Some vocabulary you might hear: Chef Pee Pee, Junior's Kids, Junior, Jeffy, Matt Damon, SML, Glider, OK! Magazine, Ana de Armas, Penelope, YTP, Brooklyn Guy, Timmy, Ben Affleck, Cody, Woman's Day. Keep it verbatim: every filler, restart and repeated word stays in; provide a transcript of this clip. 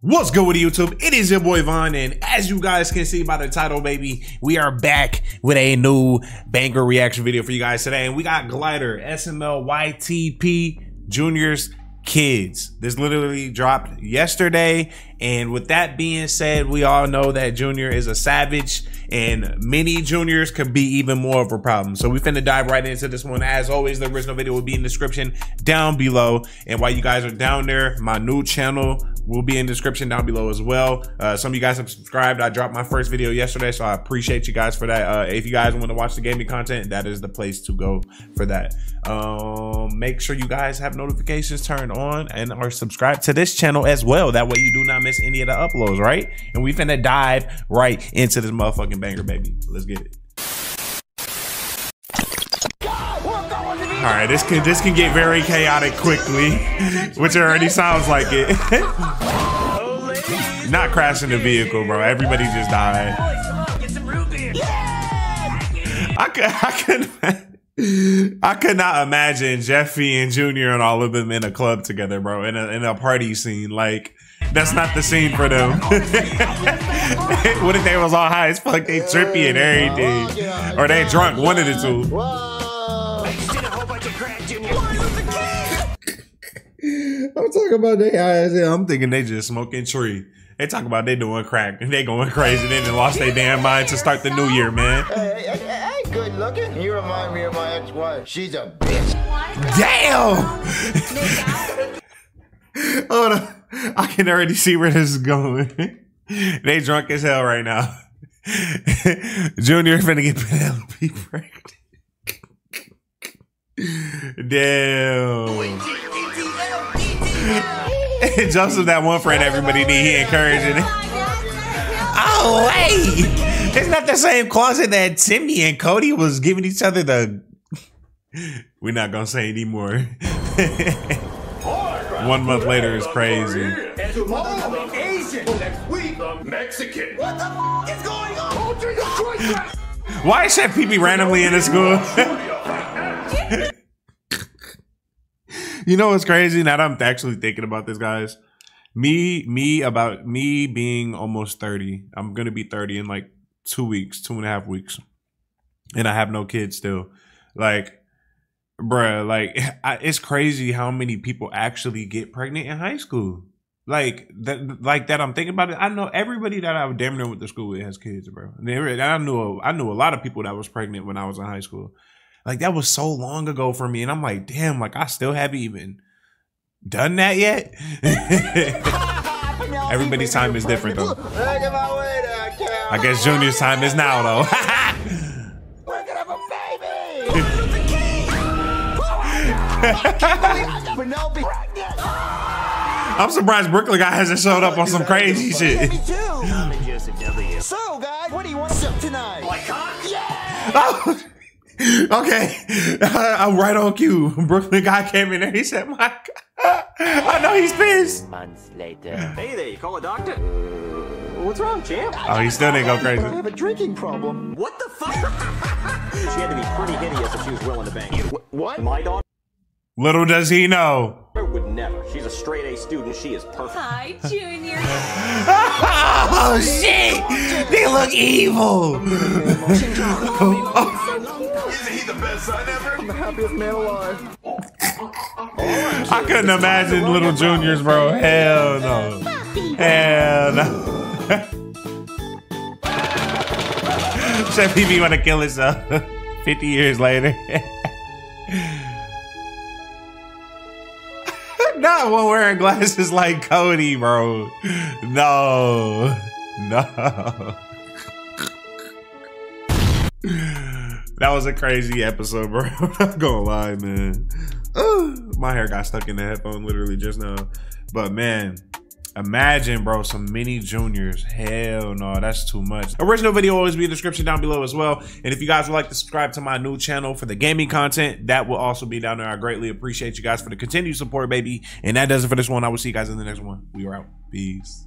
What's good with YouTube? It is your boy Vaughn, and as you guys can see by the title, baby, we are back with a new banger reaction video for you guys today. And we got Glider, S M L, Y T P, Junior's Kids. This literally dropped yesterday. And with that being said, we all know that Junior is a savage, and many juniors could be even more of a problem. So we finna dive right into this one. As always, the original video will be in the description down below. And while you guys are down there, my new channel will be in the description down below as well. Uh, some of you guys have subscribed. I dropped my first video yesterday, so I appreciate you guys for that. Uh, if you guys want to watch the gaming content, that is the place to go for that. Um, make sure you guys have notifications turned on and are subscribed to this channel as well. That way you do not miss any of the uploads, right? And we finna dive right into this motherfucking banger, baby. Let's get it. All right, this can this can get very chaotic quickly, which already sounds like it. Not crashing the vehicle, bro. Everybody just died. I could I could I could not imagine Jeffy and Junior and all of them in a club together, bro. In a in a party scene, like. That's not the scene for them. What if they was all high as fuck? They trippy and everything. Or they drunk, one of the two. I'm talking about they high as hell. I'm thinking they just smoking tree. They talking about they doing crack and they going crazy. Then they lost their damn mind to start the new year, man. Hey, hey, hey, good looking. You remind me of my ex-wife. She's a bitch. Damn! Hold on. I can already see where this is going. They drunk as hell right now. Junior finna get Penelope pregnant. Damn. Joseph, that one friend everybody need, he encouraging it. Oh, hey. It's not the same closet that Timmy and Cody was giving each other the... We're not gonna say anymore. One month later is crazy. And tomorrow, Asian. Next week, Mexican. What the f is going on? Why is Chef Pee Pee randomly in the school? You know what's crazy? Now that I'm actually thinking about this, guys. Me, me about me being almost thirty. I'm gonna be thirty in like two weeks, two and a half weeks, and I have no kids still. Like. Bruh, like, I, it's crazy how many people actually get pregnant in high school. Like, that, like that I'm thinking about it. I know everybody that I damn near went to school with has kids, bro. And they, I, knew a, I knew a lot of people that was pregnant when I was in high school. Like, that was so long ago for me. And I'm like, damn, like, I still haven't even done that yet. Everybody's time is different, though. I guess Junior's time is now, though. I'm surprised Brooklyn Guy hasn't showed up on some crazy shit. So, guys, what do you want tonight? Oh, okay, I'm right on cue. Brooklyn Guy came in there. He said, "My God, I know he's pissed." Months later. Hey there, you call a doctor? Uh, what's wrong, champ? Oh, he still didn't go crazy. I have a drinking problem. What the fuck? She had to be pretty hideous if she was willing to bang you. What? My daughter. Little does he know. I would never. She's a straight A student. She is perfect. Hi, Junior. Oh, shit. They look evil. Isn't he the best son ever? I'm the happiest man alive. I couldn't imagine little Juniors, bro. Hell no. Hell no. Chef Pee Pee want to kill himself fifty years later. Not one wearing glasses like Cody, bro. No. No. That was a crazy episode, bro. I'm not gonna lie, man. Ooh, my hair got stuck in the headphone literally just now. But, man. Imagine, bro, some mini juniors. Hell no, that's too much. Original video will always be in the description down below as well. And if you guys would like to subscribe to my new channel for the gaming content, that will also be down there. I greatly appreciate you guys for the continued support, baby. And that does it for this one. I will see you guys in the next one. We are out. Peace.